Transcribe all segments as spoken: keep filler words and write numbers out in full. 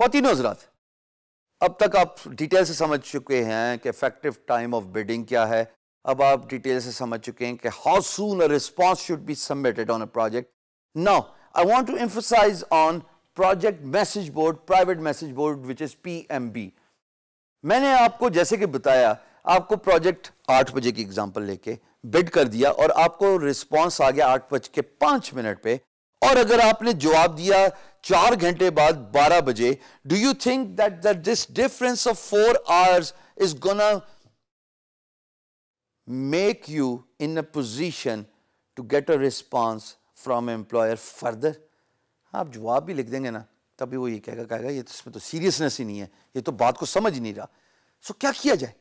ख्वातीन हज़रात, अब तक आप डिटेल से समझ चुके हैं कि इफेक्टिव टाइम ऑफ बिडिंग क्या है। अब आप डिटेल से समझ चुके हैं कि how soon a response should be submitted on a project. Now I want to emphasise on project message board, private message board which is P M B. मैंने आपको जैसे कि बताया, आपको प्रोजेक्ट आठ बजे की एग्जाम्पल लेके बिड कर दिया और आपको रिस्पॉन्स आ गया आठ बज के पाँच मिनट पे, और अगर आपने जवाब दिया चार घंटे बाद बारह बजे, do you think that that this difference of four hours is gonna make you in a position to get a response from employer further? आप जवाब भी लिख देंगे ना, तभी वो ये कहेगा कहेगा ये तो इसमें तो सीरियसनेस ही नहीं है, ये तो बात को समझ ही नहीं रहा। सो so, क्या किया जाए?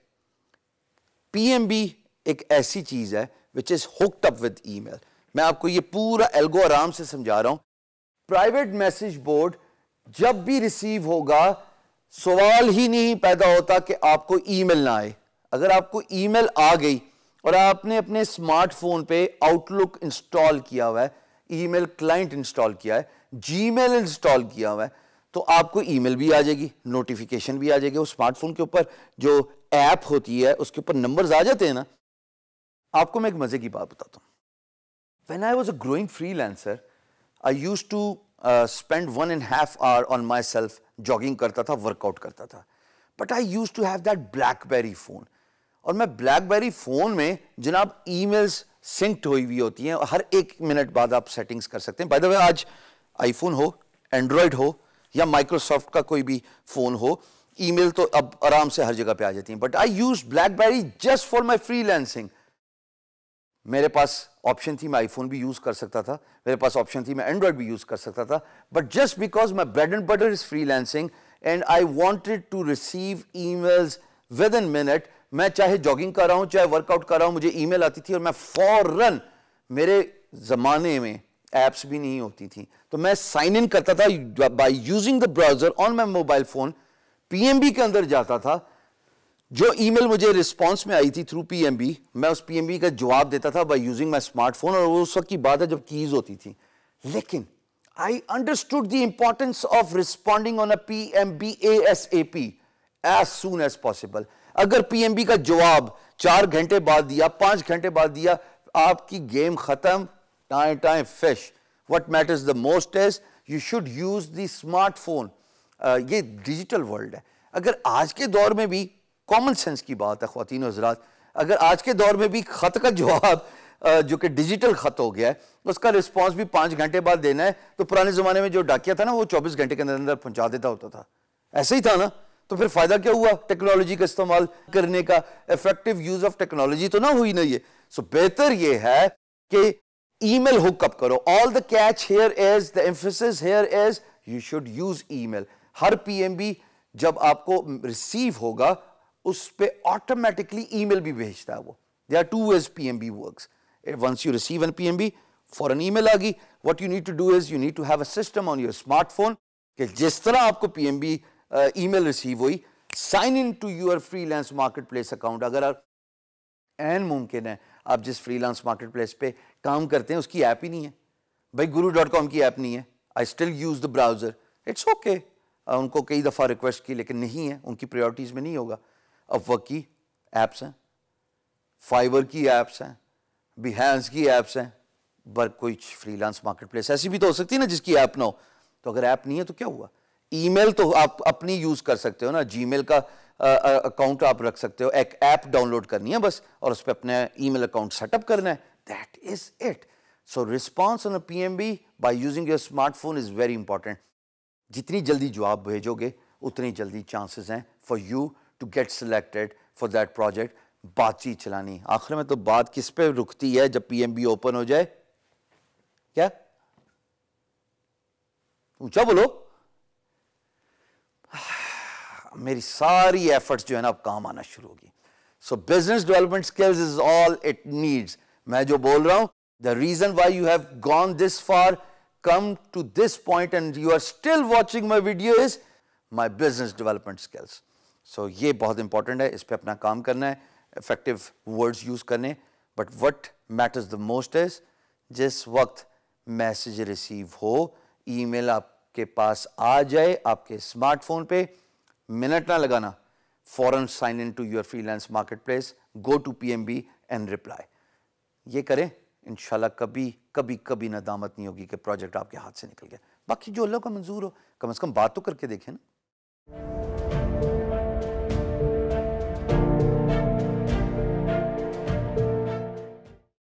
पी एम बी एक ऐसी चीज है which is hooked up with email. मैं आपको ये पूरा एल्गो आराम से समझा रहा हूं। प्राइवेट मैसेज बोर्ड जब भी रिसीव होगा, सवाल ही नहीं पैदा होता कि आपको ईमेल ना आए। अगर आपको ईमेल आ गई और आपने अपने स्मार्टफोन पे आउटलुक इंस्टॉल किया हुआ है, ईमेल क्लाइंट इंस्टॉल किया है, जीमेल इंस्टॉल किया हुआ है, तो आपको ईमेल भी आ जाएगी, नोटिफिकेशन भी आ जाएगी। उस स्मार्टफोन के ऊपर जो ऐप होती है उसके ऊपर नंबर्स आ जाते हैं ना। आपको मैं एक मजे की बात बताता हूँ। When I was a growing freelancer, I used to uh, spend one and a half hour on myself, jogging करता था, workout करता था. But I used to have that BlackBerry phone. और मैं BlackBerry phone में जनाब emails synced हुई हुई होती हैं और हर एक मिनट बाद आप settings कर सकते हैं। By the way, आज iPhone हो, Android हो या Microsoft का कोई भी phone हो, email तो अब आराम से हर जगह पे आ जाती हैं। But I used BlackBerry just for my freelancing. मेरे पास ऑप्शन थी, मैं आईफोन भी यूज़ कर सकता था, मेरे पास ऑप्शन थी मैं एंड्रॉयड भी यूज़ कर सकता था, but just because my bread and butter is freelancing and I wanted to receive emails within minute. मैं चाहे जॉगिंग कर रहा हूँ, चाहे वर्कआउट कर रहा हूँ, मुझे ईमेल आती थी और मैं फौरन, मेरे ज़माने में ऐप्स भी नहीं होती थी, तो मैं साइन इन करता था by using the browser on my mobile phone. P M B के अंदर जाता था, जो ईमेल मुझे रिस्पांस में आई थी थ्रू पी एम बी, मैं उस पी एम बी का जवाब देता था बाय यूजिंग माय स्मार्टफोन, और वो उस वक्त की बात है जब कीज होती थी। लेकिन I understood the importance of responding on a P M B A S A P, as soon as possible. अगर पी एम बी का जवाब चार घंटे बाद दिया, पांच घंटे बाद दिया, आपकी गेम खत्म, time time fish. What matters the most is you should use the smartphone. ये डिजिटल वर्ल्ड है। अगर आज के दौर में भी, कॉमन सेंस की बात है ख्वातीन और हज़रात, अगर आज के दौर में भी ख़त का जवाब जो कि डिजिटल ख़त हो गया है, उसका रिस्पांस भी पाँच घंटे बाद देना है, तो पुराने ज़माने में जो डाकिया था ना, वो चौबीस घंटे के अंदर अंदर पहुंचा देता होता था। ऐसे ही था ना, तो फिर फ़ायदा क्या हुआ टेक्नोलॉजी का इस्तेमाल करने का? इफेक्टिव यूज़ ऑफ टेक्नोलॉजी तो ना हुई ना ये। सो बेहतर ये है कि ईमेल हुकअप करो। All the catch here is, the emphasis here is, you should use email. हर पी एम बी जब आपको रिसीव होगा, उस पे ऑटोमेटिकली ईमेल भी भेजता है वो। There are two ways P M B works. Once you receive an P M B, फॉरन ईमेल आ गई। What you need to do is you need to have a system on your smartphone कि जिस तरह आपको P M B email receive हुई, sign in to your freelance marketplace account. अगर आप एन मुमकिन है आप जिस फ्रीलांस मार्केटप्लेस पे काम करते हैं उसकी ऐप ही नहीं है, भाई गुरु डॉट कॉम की ऐप नहीं है। I still use the browser, it's okay. उनको कई दफ़ा रिक्वेस्ट की लेकिन नहीं है, उनकी प्रायोरिटीज़ में नहीं होगा। अपवर्क की ऐप्स हैं, फाइवर की ऐप्स हैं, बिहेंस की ऐप्स हैं, बट कोई फ्रीलांस मार्केटप्लेस ऐसी भी तो हो सकती है ना जिसकी ऐप ना हो। तो अगर ऐप नहीं है तो क्या हुआ? ईमेल तो आप अपनी यूज़ कर सकते हो ना, जीमेल का अकाउंट आप रख सकते हो, एक ऐप डाउनलोड करनी है बस और उस पर अपना ईमेल अकाउंट सेटअप करना है। That is it. So response on a P M B by using your smartphone is very important. जितनी जल्दी जवाब भेजोगे उतनी जल्दी चांसेस हैं for you to get selected for that project। बातचीत चलानी। आखिर में तो बात किस पे रुकती है? जब पी एम बी ओपन हो जाए। क्या ऊंचा बोलो। मेरी सारी एफर्ट्स जो है ना अब काम आना शुरू होगी। So business development skills is all it needs. मैं जो बोल रहा हूं, the reason why you have gone this far, come to this point and you are still watching my video is my business development skills. So so, ये बहुत important है, इस पर अपना काम करना है, इफेक्टिव वर्ड्स यूज़ करने। But what matters the most is जिस वक्त मैसेज रिसीव हो, ईमेल आप आपके पास आ जाए आपके स्मार्टफोन पे। मिनट ना लगाना, फौरन sign in to your freelance marketplace, go to PMB and reply. ये करें, इंशाल्लाह कभी कभी कभी नदामत नहीं होगी कि प्रोजेक्ट आपके हाथ से निकल गया। बाकी जो अल्लाह को मंजूर हो, कम से कम बात तो करके देखें ना।